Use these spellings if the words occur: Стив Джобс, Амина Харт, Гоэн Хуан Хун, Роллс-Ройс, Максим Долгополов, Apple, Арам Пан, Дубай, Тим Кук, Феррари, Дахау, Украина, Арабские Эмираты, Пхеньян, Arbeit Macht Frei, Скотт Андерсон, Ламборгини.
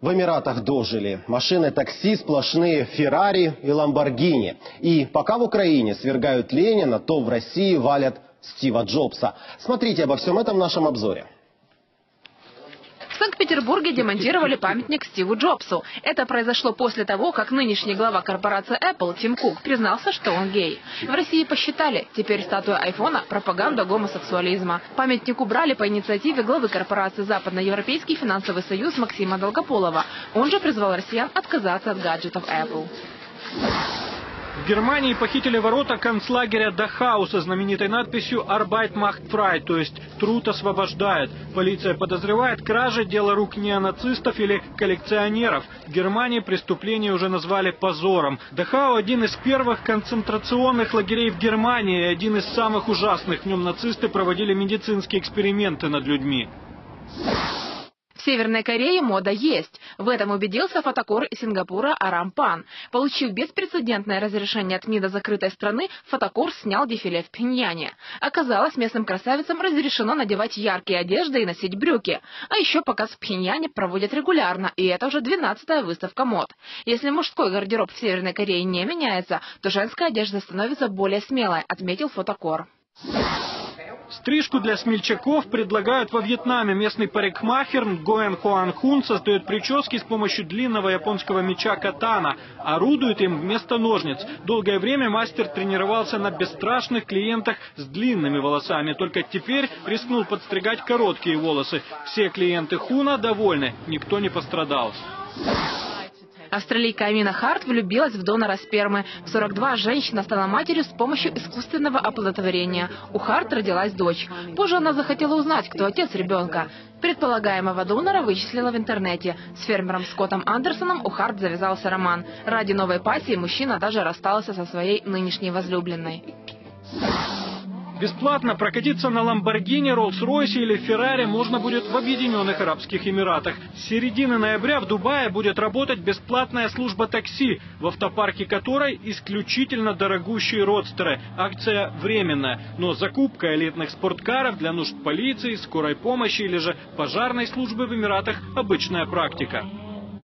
В Эмиратах дожили. Машины такси сплошные Феррари и Ламборгини. И пока в Украине свергают Ленина, то в России валят Стива Джобса. Смотрите обо всем этом в нашем обзоре. В Санкт-Петербурге демонтировали памятник Стиву Джобсу. Это произошло после того, как нынешний глава корпорации Apple Тим Кук признался, что он гей. В России посчитали, теперь статуя айфона – пропаганда гомосексуализма. Памятник убрали по инициативе главы корпорации Западноевропейский финансовый союз Максима Долгополова. Он же призвал россиян отказаться от гаджетов Apple. В Германии похитили ворота концлагеря Дахау со знаменитой надписью «Arbeit Macht Frei», то есть «Труд освобождает». Полиция подозревает кражи дело рук неонацистов или коллекционеров. В Германии преступление уже назвали позором. Дахау – один из первых концентрационных лагерей в Германии и один из самых ужасных. В нем нацисты проводили медицинские эксперименты над людьми. В Северной Корее мода есть. В этом убедился фотокор из Сингапура Арам Пан. Получив беспрецедентное разрешение от МИДа закрытой страны, фотокор снял дефиле в Пхеньяне. Оказалось, местным красавицам разрешено надевать яркие одежды и носить брюки. А еще показ в Пхеньяне проводят регулярно, и это уже 12-я выставка мод. Если мужской гардероб в Северной Корее не меняется, то женская одежда становится более смелой, отметил фотокор. Стрижку для смельчаков предлагают во Вьетнаме. Местный парикмахер Гоэн Хуан Хун создает прически с помощью длинного японского меча катана. Орудует им вместо ножниц. Долгое время мастер тренировался на бесстрашных клиентах с длинными волосами. Только теперь рискнул подстригать короткие волосы. Все клиенты Хуна довольны. Никто не пострадал. Австралийка Амина Харт влюбилась в донора спермы. В 42 женщина стала матерью с помощью искусственного оплодотворения. У Харт родилась дочь. Позже она захотела узнать, кто отец ребенка. Предполагаемого донора вычислила в интернете. С фермером Скоттом Андерсоном у Харт завязался роман. Ради новой пассии мужчина даже расстался со своей нынешней возлюбленной. Бесплатно прокатиться на Ламборгини, Роллс-Ройсе или Феррари можно будет в Объединенных Арабских Эмиратах. С середины ноября в Дубае будет работать бесплатная служба такси, в автопарке которой исключительно дорогущие родстеры. Акция временная, но закупка элитных спорткаров для нужд полиции, скорой помощи или же пожарной службы в Эмиратах – обычная практика.